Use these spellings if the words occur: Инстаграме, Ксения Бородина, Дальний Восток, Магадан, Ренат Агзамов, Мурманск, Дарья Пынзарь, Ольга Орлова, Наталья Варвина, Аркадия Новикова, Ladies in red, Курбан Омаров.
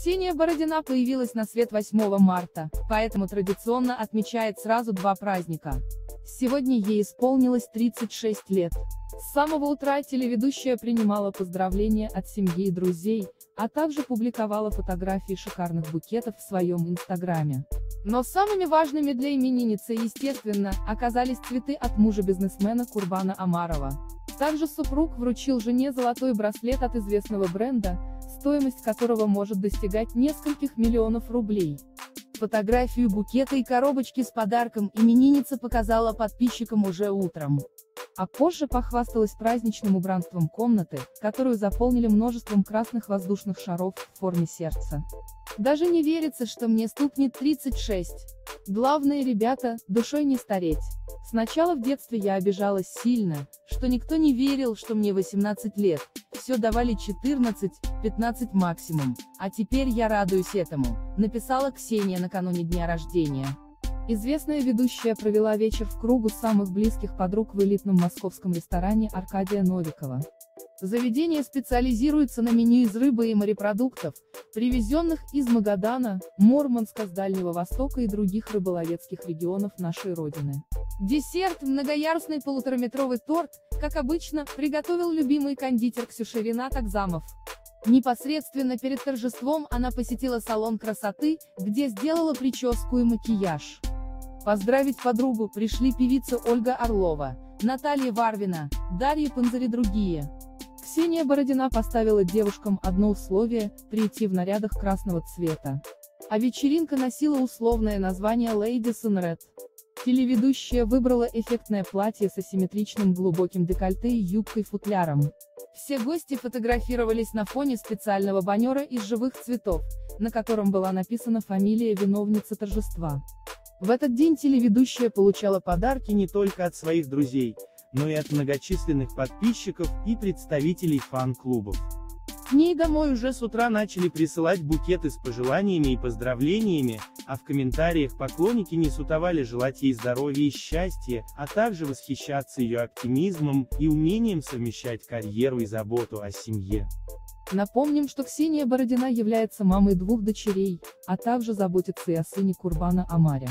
Ксения Бородина появилась на свет 8 марта, поэтому традиционно отмечает сразу два праздника. Сегодня ей исполнилось 36 лет. С самого утра телеведущая принимала поздравления от семьи и друзей, а также публиковала фотографии шикарных букетов в своем инстаграме. Но самыми важными для именинницы, естественно, оказались цветы от мужа-бизнесмена Курбана Омарова. Также супруг вручил жене золотой браслет от известного бренда, стоимость которого может достигать нескольких миллионов рублей. Фотографию букета и коробочки с подарком именинница показала подписчикам уже утром. А позже похвасталась праздничным убранством комнаты, которую заполнили множеством красных воздушных шаров в форме сердца. Даже не верится, что мне стукнет 36. Главное, ребята, душой не стареть. Сначала в детстве я обижалась сильно, что никто не верил, что мне 18 лет, все давали 14, 15 максимум, а теперь я радуюсь этому, написала Ксения накануне дня рождения. Известная ведущая провела вечер в кругу самых близких подруг в элитном московском ресторане «Аркадия Новикова». Заведение специализируется на меню из рыбы и морепродуктов, привезенных из Магадана, Мурманска, с Дальнего Востока и других рыболовецких регионов нашей Родины. Десерт, многоярусный полутораметровый торт, как обычно, приготовил любимый кондитер Ксюши Ренат Агзамов. Непосредственно перед торжеством она посетила салон красоты, где сделала прическу и макияж. Поздравить подругу пришли певицы Ольга Орлова, Наталья Варвина, Дарья Пынзарь и другие. Ксения Бородина поставила девушкам одно условие – прийти в нарядах красного цвета. А вечеринка носила условное название «Ladies in red». Телеведущая выбрала эффектное платье с асимметричным глубоким декольте и юбкой-футляром. Все гости фотографировались на фоне специального баннера из живых цветов, на котором была написана фамилия виновницы торжества. В этот день телеведущая получала подарки не только от своих друзей, но и от многочисленных подписчиков и представителей фан-клубов. К ней домой уже с утра начали присылать букеты с пожеланиями и поздравлениями, а в комментариях поклонники не сутовали желать ей здоровья и счастья, а также восхищаться ее оптимизмом и умением совмещать карьеру и заботу о семье. Напомним, что Ксения Бородина является мамой двух дочерей, а также заботится и о сыне Курбана Омаре.